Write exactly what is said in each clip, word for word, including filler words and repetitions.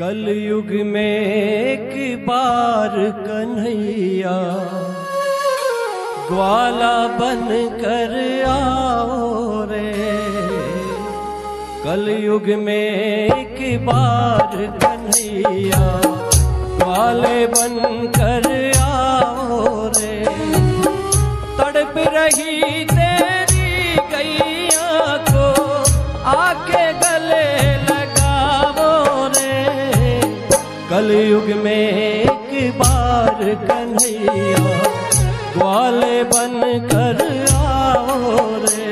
कलयुग में एक बार कन्हैया ग्वाला बन कर आओ रे। कलयुग में एक बार कन्हैया ग्वाले बन कर आओ रे। तड़प रही तेरी गैया को आके गले लगाओ रे। कलयुग में एक बार कन्हैया ग्वाले बन कर आओ रे।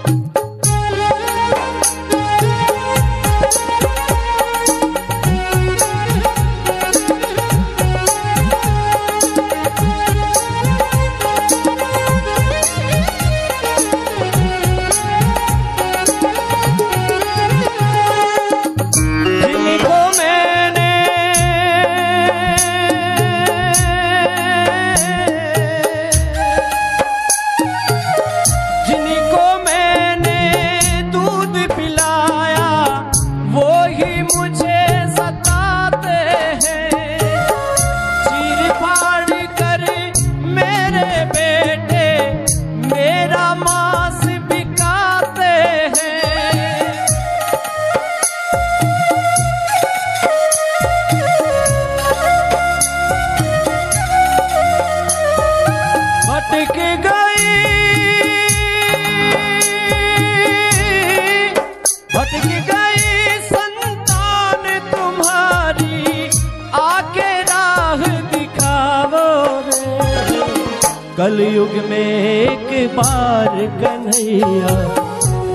कलयुग में एक बार कन्हैया ग्वाले बन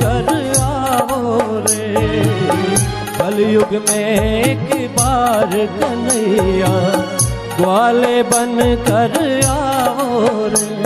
कर आओ रे। कलयुग में एक बार कन्हैया ग्वाले बन कर आओ रे।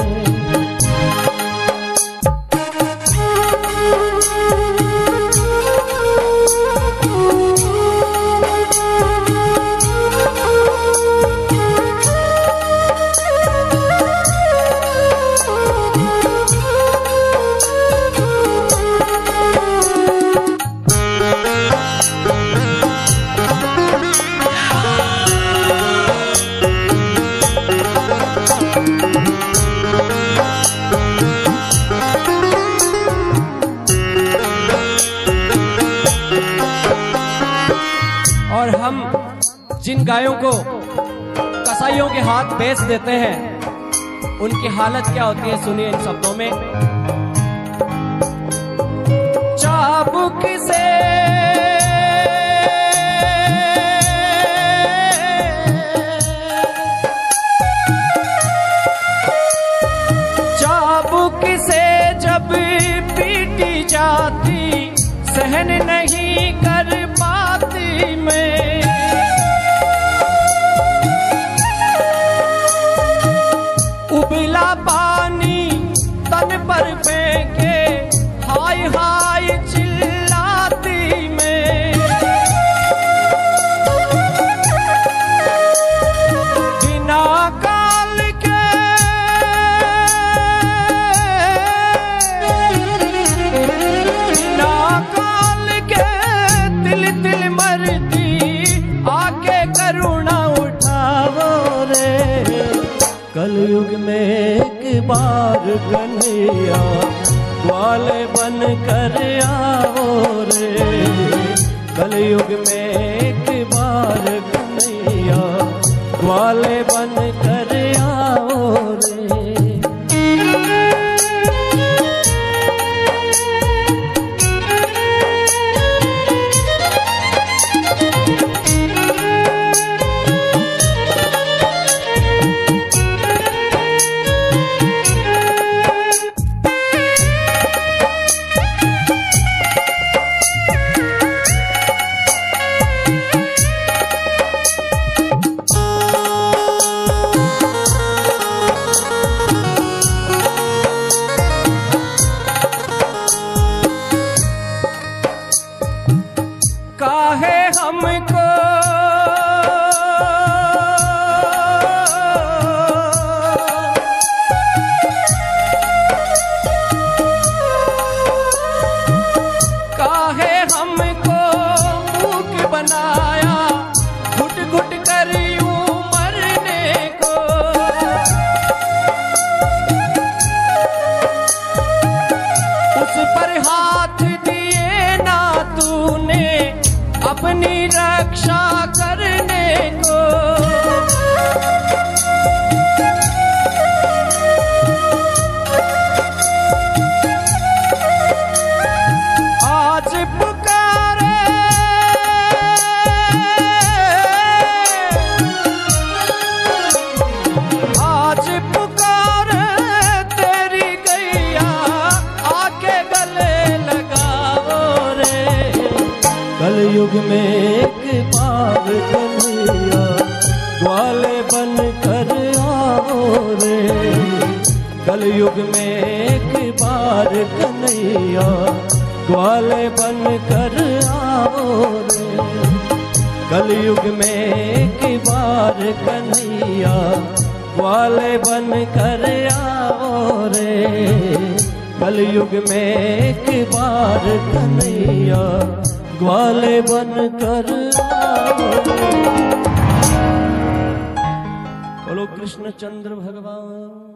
जिन गायों को कसाईयों के हाथ बेच देते हैं उनकी हालत क्या होती है, सुनिए इन शब्दों में। चाबुक से चाबुक से जब पीटी जाती सहन नहीं कर पाती मैं। हाय हाय चिल्लाती में बिना काल के बिना काल के दिल दिल मरती आके करुणा उठाओ रे। कलयुग में एक बार कन्हैया ग्वाले बन कर आओ रे। कलयुग में एक बार कन्हैया ग्वाले बन कर आओ रे। युग में एक बार कन्हैया ग्वाले बन कर आओ रे। कलयुग में एक बार कन्हैया ग्वाले बन कर आओ रे। कलयुग में एक बार कन्हैया ग्वाले बन कर आओ रे। कलयुग में एक बार कन्हैया ग्वाले बन कर आओ। बोलो कृष्ण चंद्र भगवान।